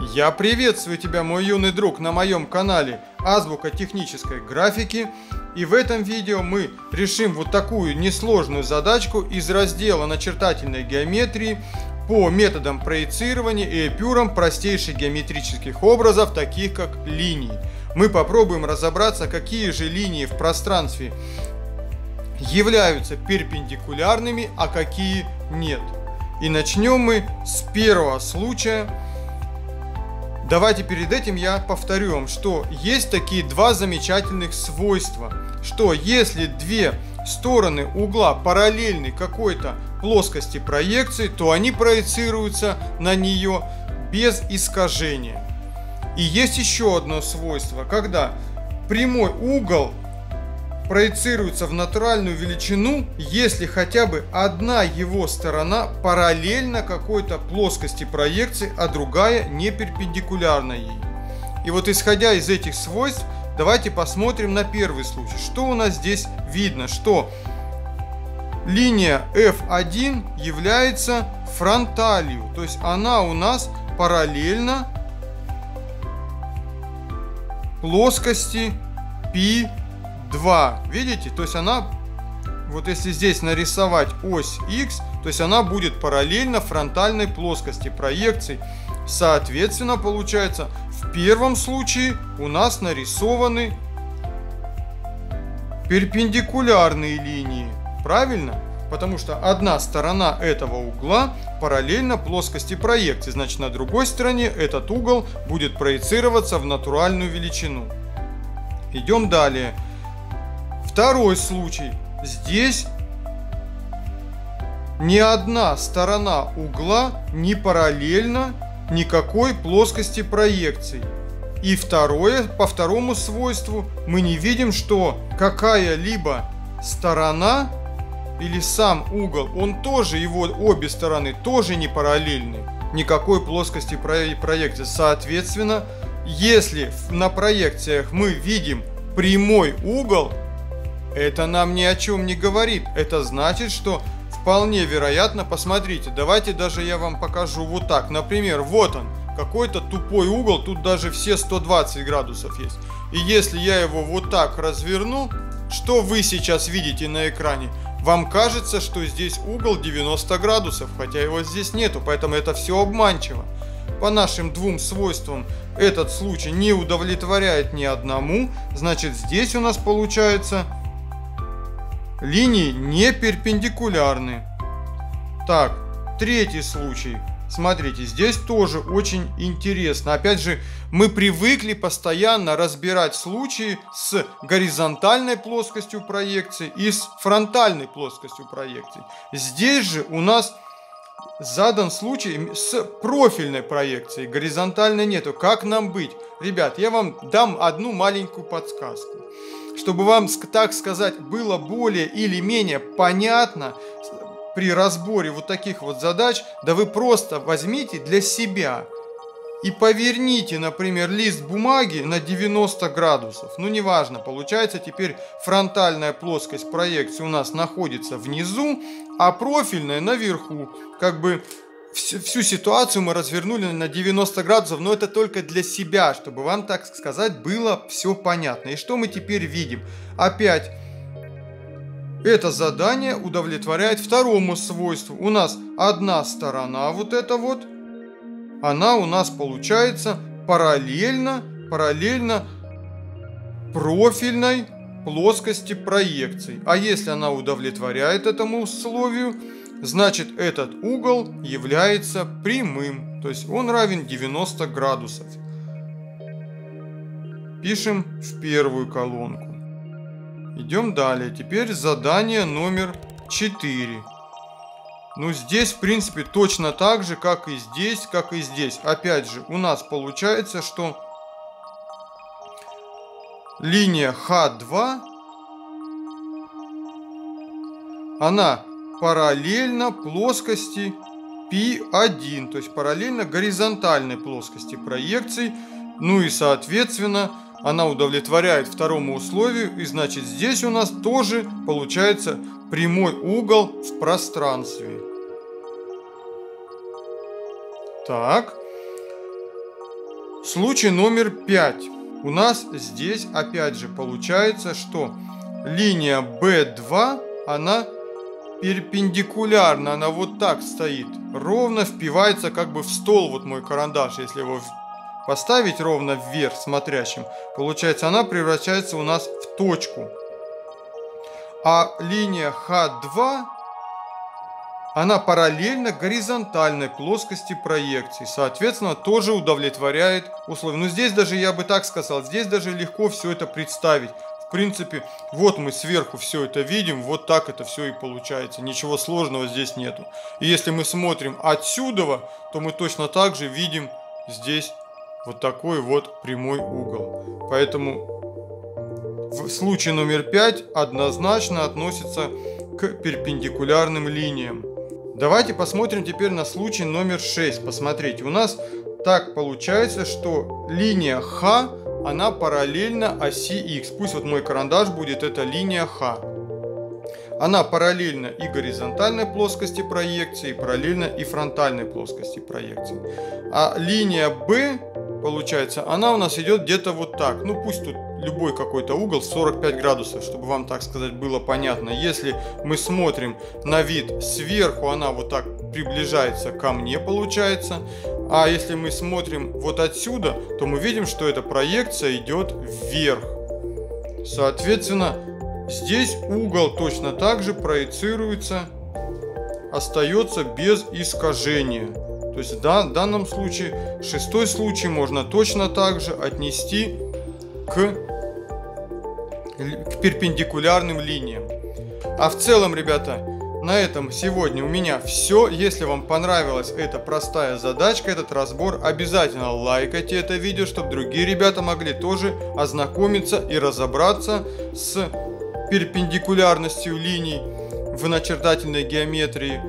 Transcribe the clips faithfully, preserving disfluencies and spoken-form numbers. Я приветствую тебя, мой юный друг, на моем канале Азбука технической графики. И в этом видео мы решим вот такую несложную задачку из раздела начертательной геометрии по методам проецирования и эпюрам простейших геометрических образов, таких как линии. Мы попробуем разобраться, какие же линии в пространстве являются перпендикулярными, а какие нет. И начнем мы с первого случая. Давайте перед этим я повторю вам, что есть такие два замечательных свойства, что если две стороны угла параллельны какой-то плоскости проекции, то они проецируются на нее без искажения. И есть еще одно свойство, когда прямой угол проецируется в натуральную величину, если хотя бы одна его сторона параллельна какой-то плоскости проекции, а другая не перпендикулярна ей. И вот исходя из этих свойств, давайте посмотрим на первый случай. Что у нас здесь видно? Что линия эф один является фронталью, то есть она у нас параллельна плоскости пи два. Видите? То есть она, вот если здесь нарисовать ось х, то есть она будет параллельно фронтальной плоскости проекции. Соответственно, получается, в первом случае у нас нарисованы перпендикулярные линии. Правильно? Потому что одна сторона этого угла параллельна плоскости проекции. Значит, на другой стороне этот угол будет проецироваться в натуральную величину. Идем далее. Второй случай. Здесь ни одна сторона угла не параллельна никакой плоскости проекции. И второе, по второму свойству мы не видим, что какая-либо сторона или сам угол, он тоже, его обе стороны тоже не параллельны никакой плоскости проекции. Соответственно, если на проекциях мы видим прямой угол, это нам ни о чем не говорит. Это значит, что вполне вероятно, посмотрите, давайте даже я вам покажу вот так. Например, вот он, какой-то тупой угол, тут даже все сто двадцать градусов есть. И если я его вот так разверну, что вы сейчас видите на экране? Вам кажется, что здесь угол девяносто градусов, хотя его здесь нету, поэтому это все обманчиво. По нашим двум свойствам этот случай не удовлетворяет ни одному, значит здесь у нас получается... линии не перпендикулярны. Так, третий случай. Смотрите, здесь тоже очень интересно. Опять же, мы привыкли постоянно разбирать случаи с горизонтальной плоскостью проекции и с фронтальной плоскостью проекции. Здесь же у нас задан случай с профильной проекцией. Горизонтальной нету. Как нам быть? Ребят, я вам дам одну маленькую подсказку. Чтобы вам, так сказать, было более или менее понятно при разборе вот таких вот задач, да вы просто возьмите для себя и поверните, например, лист бумаги на девяносто градусов. Ну, неважно, получается, теперь фронтальная плоскость проекции у нас находится внизу, а профильная наверху. Как бы всю ситуацию мы развернули на девяносто градусов, но это только для себя, чтобы вам, так сказать, было все понятно. И что мы теперь видим? Опять это задание удовлетворяет второму свойству. У нас одна сторона, вот эта вот, она у нас получается параллельно, параллельно профильной плоскости проекции. А если она удовлетворяет этому условию, значит, этот угол является прямым, то есть он равен девяноста градусов. Пишем в первую колонку. Идем далее. Теперь задание номер четыре. Ну, здесь, в принципе, точно так же, как и здесь, как и здесь. Опять же, у нас получается, что линия ха два, она... параллельно плоскости пи один, то есть параллельно горизонтальной плоскости проекции. Ну и соответственно она удовлетворяет второму условию, и значит здесь у нас тоже получается прямой угол в пространстве. Так, Случай номер пять. У нас здесь опять же получается, что линия бэ два, она перпендикулярно, она вот так стоит, ровно впивается как бы в стол, вот мой карандаш, если его поставить ровно вверх смотрящим, получается она превращается у нас в точку. А линия ха два, она параллельна горизонтальной плоскости проекции, соответственно, тоже удовлетворяет условия. Но здесь даже, я бы так сказал, здесь даже легко все это представить. В принципе, вот мы сверху все это видим, вот так это все и получается. Ничего сложного здесь нету. И если мы смотрим отсюда, то мы точно так же видим здесь вот такой вот прямой угол. Поэтому в случае номер пять однозначно относится к перпендикулярным линиям. Давайте посмотрим теперь на случай номер шесть. Посмотрите, у нас так получается, что линия Х, она параллельна оси Х. Пусть вот мой карандаш будет, это линия Х. Она параллельна и горизонтальной плоскости проекции, параллельна и фронтальной плоскости проекции. А линия Б, получается, она у нас идет где-то вот так. Ну пусть тут любой какой-то угол, сорок пять градусов, чтобы вам, так сказать, было понятно. Если мы смотрим на вид сверху, она вот так приближается ко мне, получается. А если мы смотрим вот отсюда, то мы видим, что эта проекция идет вверх. Соответственно, здесь угол точно так же проецируется, остается без искажения. То есть да, в данном случае, шестой случай можно точно так же отнести к, к перпендикулярным линиям. А в целом, ребята, на этом сегодня у меня все. Если вам понравилась эта простая задачка, этот разбор, обязательно лайкайте это видео, чтобы другие ребята могли тоже ознакомиться и разобраться с перпендикулярностью линий в начертательной геометрии.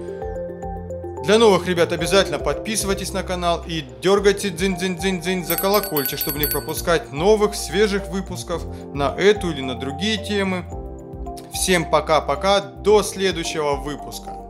Для новых ребят обязательно подписывайтесь на канал и дергайте дзинь-дзинь-дзинь-дзинь за колокольчик, чтобы не пропускать новых, свежих выпусков на эту или на другие темы. Всем пока-пока, до следующего выпуска.